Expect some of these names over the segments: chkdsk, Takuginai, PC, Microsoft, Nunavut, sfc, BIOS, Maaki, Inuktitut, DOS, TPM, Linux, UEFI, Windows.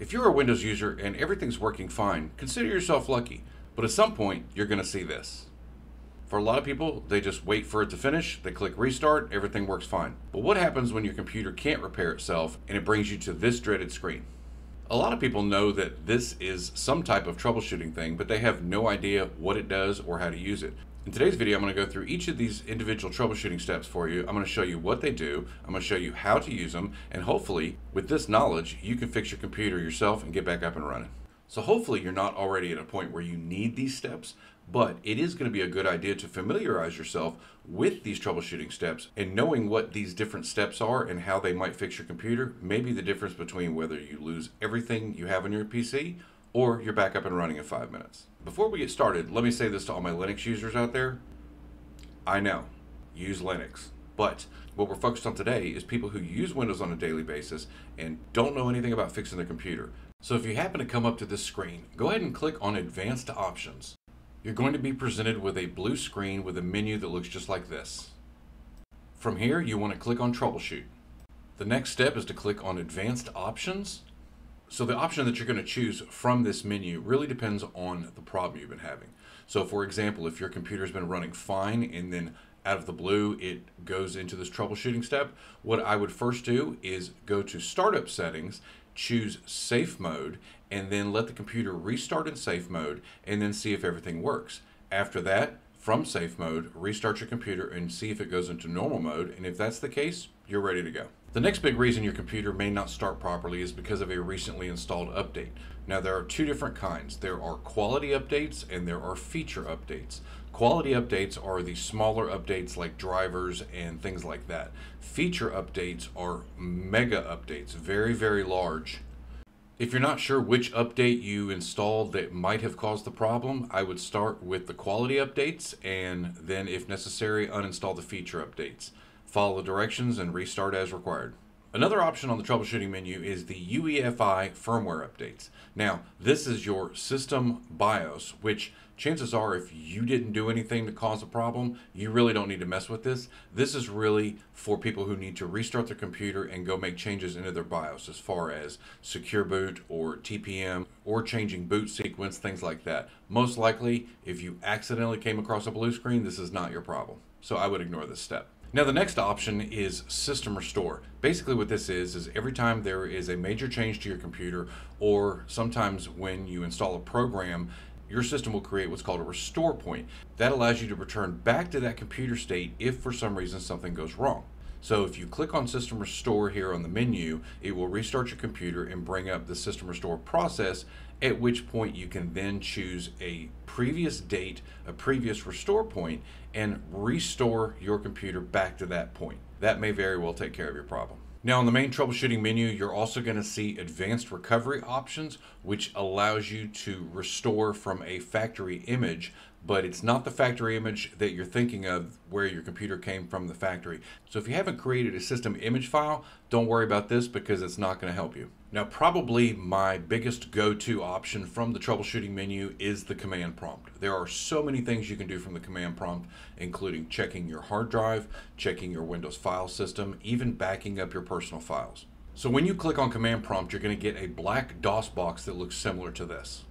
If you're a Windows user and everything's working fine, consider yourself lucky, but at some point, you're going to see this. For a lot of people, they just wait for it to finish, they click restart, everything works fine. But what happens when your computer can't repair itself and it brings you to this dreaded screen? A lot of people know that this is some type of troubleshooting thing, but they have no idea what it does or how to use it. In today's video, I'm going to go through each of these individual troubleshooting steps for you. I'm going to show you what they do, I'm going to show you how to use them, and hopefully, with this knowledge, you can fix your computer yourself and get back up and running. So hopefully you're not already at a point where you need these steps, but it is going to be a good idea to familiarize yourself with these troubleshooting steps, and knowing what these different steps are and how they might fix your computer may be the difference between whether you lose everything you have on your PC or you're back up and running in 5 minutes. Before we get started, let me say this to all my Linux users out there. I know, use Linux, but what we're focused on today is people who use Windows on a daily basis and don't know anything about fixing their computer. So if you happen to come up to this screen, go ahead and click on Advanced Options. You're going to be presented with a blue screen with a menu that looks just like this. From here, you want to click on Troubleshoot. The next step is to click on Advanced Options. So the option that you're going to choose from this menu really depends on the problem you've been having. So for example, if your computer's been running fine and then out of the blue it goes into this troubleshooting step, what I would first do is go to Startup Settings, choose safe mode, and then let the computer restart in safe mode and then see if everything works. After that, from safe mode, restart your computer and see if it goes into normal mode, and if that's the case, you're ready to go. The next big reason your computer may not start properly is because of a recently installed update. Now there are two different kinds. There are quality updates and there are feature updates. Quality updates are the smaller updates like drivers and things like that. Feature updates are mega updates, very, very large. If you're not sure which update you installed that might have caused the problem, I would start with the quality updates and then, if necessary, uninstall the feature updates. Follow the directions and restart as required. Another option on the troubleshooting menu is the UEFI firmware updates. Now, this is your system BIOS, which chances are if you didn't do anything to cause a problem, you really don't need to mess with this. This is really for people who need to restart their computer and go make changes into their BIOS as far as secure boot or TPM or changing boot sequence, things like that. Most likely, if you accidentally came across a blue screen, this is not your problem. So I would ignore this step. Now the next option is System Restore. Basically what this is every time there is a major change to your computer, or sometimes when you install a program, your system will create what's called a restore point. That allows you to return back to that computer state if for some reason something goes wrong. So if you click on System Restore here on the menu, it will restart your computer and bring up the System Restore process, at which point you can then choose a previous date, a previous restore point, and restore your computer back to that point. That may very well take care of your problem. Now on the main troubleshooting menu, you're also going to see advanced recovery options, which allows you to restore from a factory image, but it's not the factory image that you're thinking of where your computer came from the factory. So if you haven't created a system image file, don't worry about this because it's not going to help you. Now probably my biggest go-to option from the troubleshooting menu is the command prompt. There are so many things you can do from the command prompt, including checking your hard drive, checking your Windows file system, even backing up your personal files. So when you click on command prompt, you're going to get a black DOS box that looks similar to this.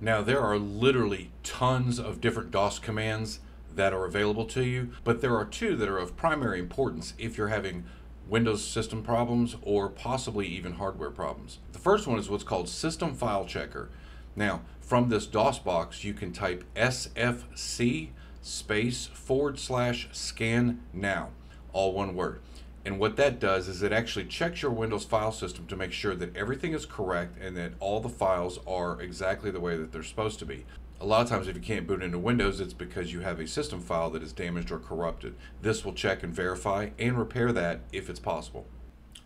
Now there are literally tons of different DOS commands that are available to you, but there are two that are of primary importance if you're having Windows system problems or possibly even hardware problems. The first one is what's called System File Checker. Now from this DOS box you can type sfc /scan now, all one word. And what that does is it actually checks your Windows file system to make sure that everything is correct and that all the files are exactly the way that they're supposed to be. A lot of times if you can't boot into Windows, it's because you have a system file that is damaged or corrupted. This will check and verify and repair that if it's possible.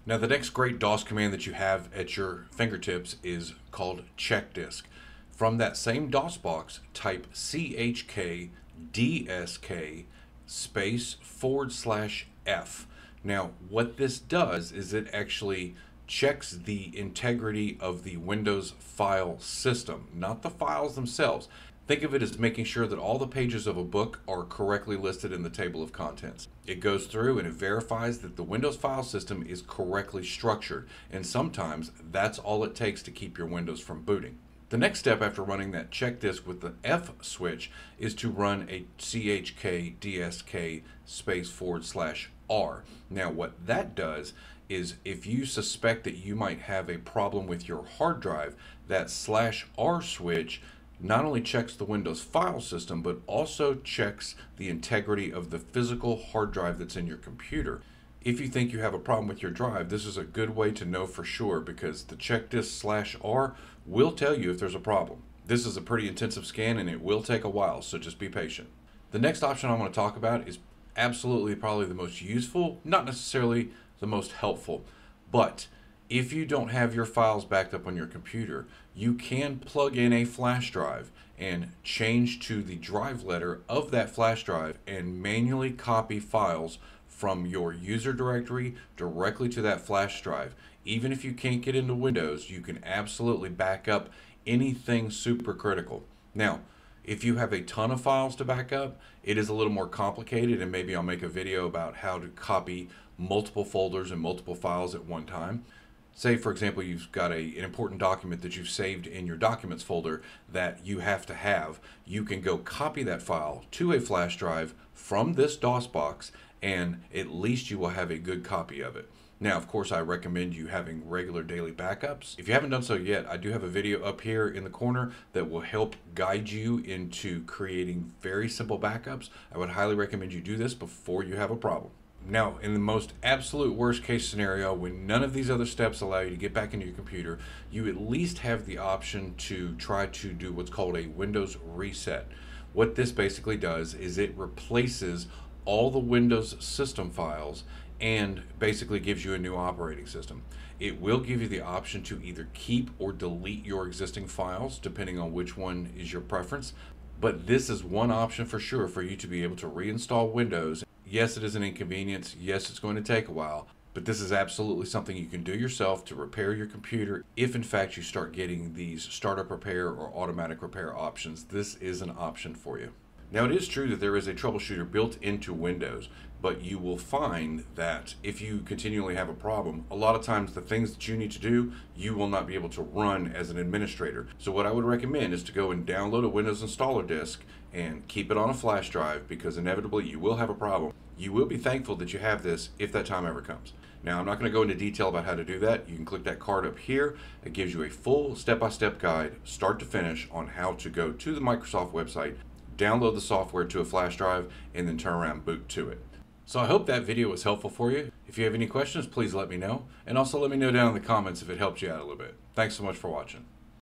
Now the next great DOS command that you have at your fingertips is called check disk. From that same DOS box, type chkdsk /f. Now, what this does is it actually checks the integrity of the Windows file system, not the files themselves. Think of it as making sure that all the pages of a book are correctly listed in the table of contents. It goes through and it verifies that the Windows file system is correctly structured, and sometimes that's all it takes to keep your Windows from booting. The next step after running that check disk with the F switch is to run a chkdsk /r. Now what that does is if you suspect that you might have a problem with your hard drive, that /r switch not only checks the Windows file system, but also checks the integrity of the physical hard drive that's in your computer. If you think you have a problem with your drive, this is a good way to know for sure, because the check disk /r will tell you if there's a problem. This is a pretty intensive scan and it will take a while, so just be patient. The next option I want to talk about is absolutely probably the most useful, not necessarily the most helpful, but if you don't have your files backed up on your computer, you can plug in a flash drive and change to the drive letter of that flash drive and manually copy files from your user directory directly to that flash drive. Even if you can't get into Windows, you can absolutely back up anything super critical. Now, if you have a ton of files to back up, it is a little more complicated, and maybe I'll make a video about how to copy multiple folders and multiple files at one time. Say, for example, you've got an important document that you've saved in your documents folder that you have to have. You can go copy that file to a flash drive from this DOS box, and at least you will have a good copy of it. Now, of course, I recommend you having regular daily backups. If you haven't done so yet, I do have a video up here in the corner that will help guide you into creating very simple backups. I would highly recommend you do this before you have a problem. Now, in the most absolute worst case scenario, when none of these other steps allow you to get back into your computer, you at least have the option to try to do what's called a Windows reset. What this basically does is it replaces all the Windows system files and basically gives you a new operating system. It will give you the option to either keep or delete your existing files, depending on which one is your preference. But this is one option for sure for you to be able to reinstall Windows. Yes, it is an inconvenience. Yes, it's going to take a while, but this is absolutely something you can do yourself to repair your computer. If in fact you start getting these startup repair or automatic repair options, this is an option for you. Now, it is true that there is a troubleshooter built into Windows, but you will find that if you continually have a problem, a lot of times the things that you need to do, you will not be able to run as an administrator. So what I would recommend is to go and download a Windows installer disk and keep it on a flash drive, because inevitably you will have a problem. You will be thankful that you have this if that time ever comes. Now, I'm not going to go into detail about how to do that. You can click that card up here. It gives you a full step-by-step guide, start to finish, on how to go to the Microsoft website, download the software to a flash drive, and then turn around and boot to it. So I hope that video was helpful for you. If you have any questions, please let me know. And also let me know down in the comments if it helped you out a little bit. Thanks so much for watching.